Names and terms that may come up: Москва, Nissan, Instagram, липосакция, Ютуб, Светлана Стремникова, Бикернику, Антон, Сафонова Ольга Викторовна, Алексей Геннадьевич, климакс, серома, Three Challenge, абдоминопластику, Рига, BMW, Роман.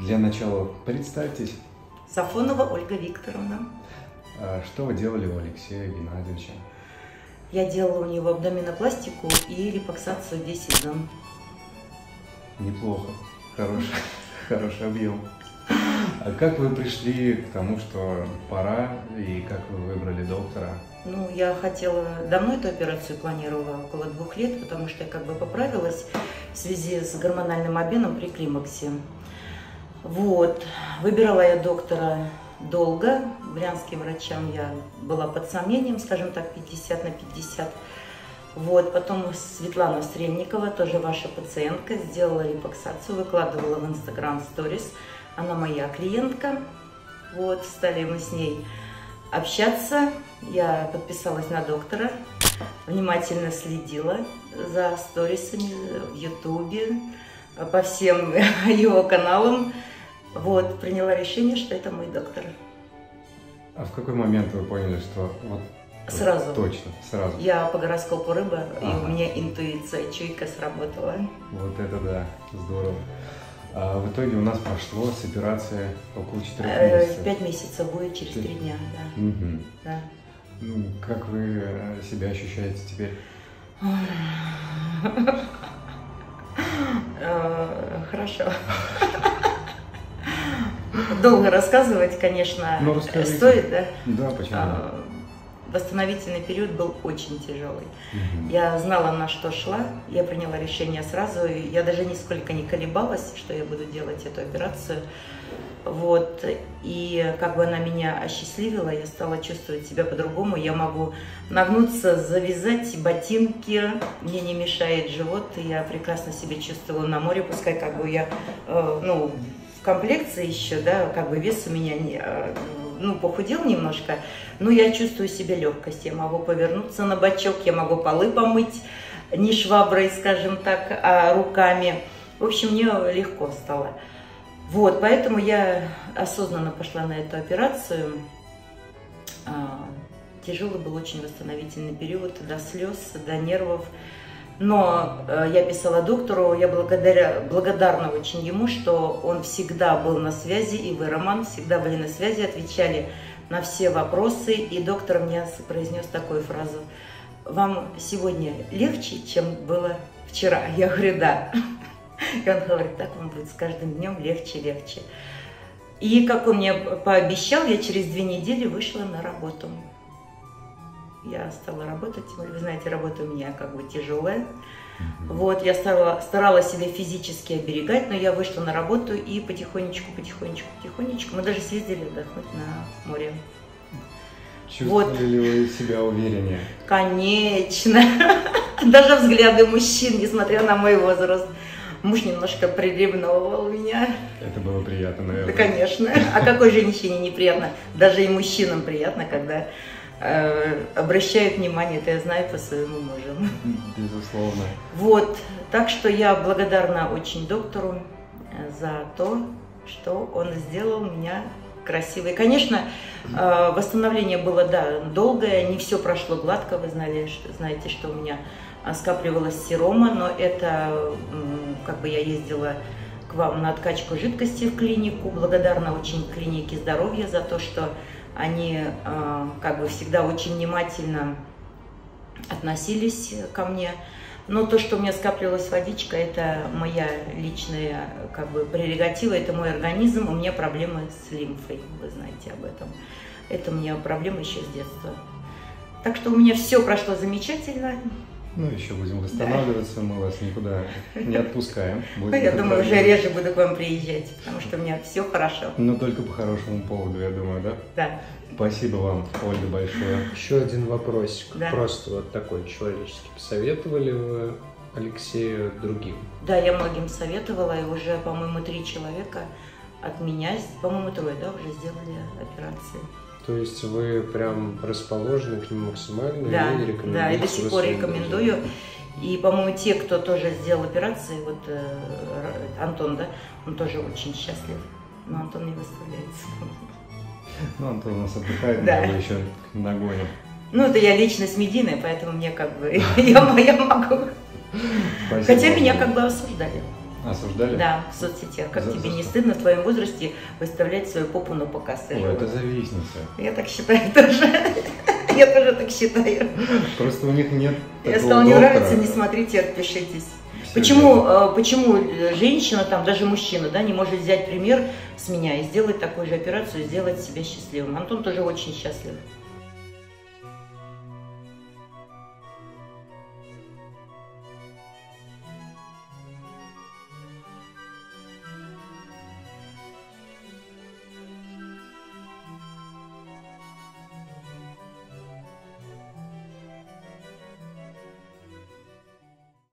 Для начала представьтесь. Сафонова Ольга Викторовна. Что вы делали у Алексея Геннадьевича? Я делала у него абдоминопластику и липосакцию 10 зон. Неплохо. Хороший объем. А как вы пришли к тому, что пора, и как вы выбрали доктора? Ну, я хотела, давно эту операцию планировала, около 2 лет, потому что я как бы поправилась в связи с гормональным обменом при климаксе. Вот, выбирала я доктора долго, брянским врачам я была под сомнением, скажем так, 50 на 50. Вот, потом Светлана Стремникова, тоже ваша пациентка, сделала липосакцию, выкладывала в Instagram Stories. Она моя клиентка, вот, стали мы с ней общаться, я подписалась на доктора, внимательно следила за сторисами в Ютубе, по всем его каналам, вот, приняла решение, что это мой доктор. А в какой момент вы поняли, что вот... Сразу. Точно, сразу. Я по гороскопу рыба, и у меня интуиция, чуйка сработала. Вот это да, здорово. А в итоге у нас прошло с операцией около 4 месяцев. 5 месяцев будет через 3 дня, да. Угу. Да. Ну, как вы себя ощущаете теперь? Хорошо. Долго рассказывать, конечно, стоит, да? Да, почему? Восстановительный период был очень тяжелый. Я знала, на что шла, я приняла решение сразу, и я даже нисколько не колебалась, что я буду делать эту операцию. Вот. И как бы она меня осчастливила, я стала чувствовать себя по-другому. Я могу нагнуться, завязать ботинки, мне не мешает живот, я прекрасно себя чувствовала на море, пускай как бы я, ну, в комплекции еще, да, как бы вес у меня не... Ну, похудел немножко, но я чувствую себе легкость. Я могу повернуться на бочок, я могу полы помыть, не шваброй, скажем так, а руками. В общем, мне легко стало. Вот, поэтому я осознанно пошла на эту операцию. Тяжелый был очень восстановительный период, до слез, до нервов. Но я писала доктору, я благодарна очень ему, что он всегда был на связи, и вы, Роман, всегда были на связи, отвечали на все вопросы. И доктор мне произнес такую фразу: «Вам сегодня легче, чем было вчера?» Я говорю: «Да». И он говорит: «Так вам будет с каждым днем легче, легче». И как он мне пообещал, я через 2 недели вышла на работу. Я стала работать, вы знаете, работа у меня как бы тяжелая. Вот, я старалась себя физически оберегать, но я вышла на работу и потихонечку. Мы даже съездили отдохнуть на море. Чувствовали ли вы себя увереннее? Конечно. Даже взгляды мужчин, несмотря на мой возраст. Муж немножко приревновывал меня. Это было приятно, наверное. Да, конечно. А какой женщине неприятно? Даже и мужчинам приятно, когда... обращают внимание, это я знаю по своему мужу. Безусловно. Вот, так что я благодарна очень доктору за то, что он сделал меня красивой. Конечно, восстановление было, да, долгое, не все прошло гладко, вы знаете, что у меня скапливалась серома, но это, как бы я ездила к вам на откачку жидкости в клинику, благодарна очень клинике здоровья за то, что они как бы всегда очень внимательно относились ко мне. Но то, что у меня скапливалась водичка, это моя личная как бы прерогатива, это мой организм, у меня проблемы с лимфой, вы знаете об этом. Это у меня проблема еще с детства. Так что у меня все прошло замечательно. Ну, еще будем восстанавливаться, да. Мы вас никуда не отпускаем. Я думаю, уже реже буду к вам приезжать, потому что у меня все хорошо. Но только по хорошему поводу, я думаю, да? Да. Спасибо вам, Ольга, большое. Еще один вопросик, да. Просто вот такой человеческий. Посоветовали вы Алексею другим? Да, я многим советовала, и уже, по-моему, 3 человека от меня, по-моему, 3, да, уже сделали операции. То есть вы прям расположены к нему максимально, да, и рекомендуете? Да, и до сих пор рекомендую. И, по-моему, те, кто тоже сделал операции, вот Антон, да, он тоже очень счастлив, но Антон не выставляется. Ну, Антон у нас отдыхает, да. Мы его еще нагоним. Ну, это я личность медийная, поэтому мне как бы, я могу. Спасибо. Хотя меня как бы осуждали. Осуждали? Да, в соцсетях. Как тебе не стыдно в твоем возрасте выставлять свою попу на показ? Ой, это завистница. Я так считаю тоже. Я тоже так считаю. Просто у них нет такого. Если вам не нравится, не смотрите, отпишитесь. Почему женщина, там, даже мужчина, да, не может взять пример с меня и сделать такую же операцию, сделать себя счастливым? Антон тоже очень счастлив.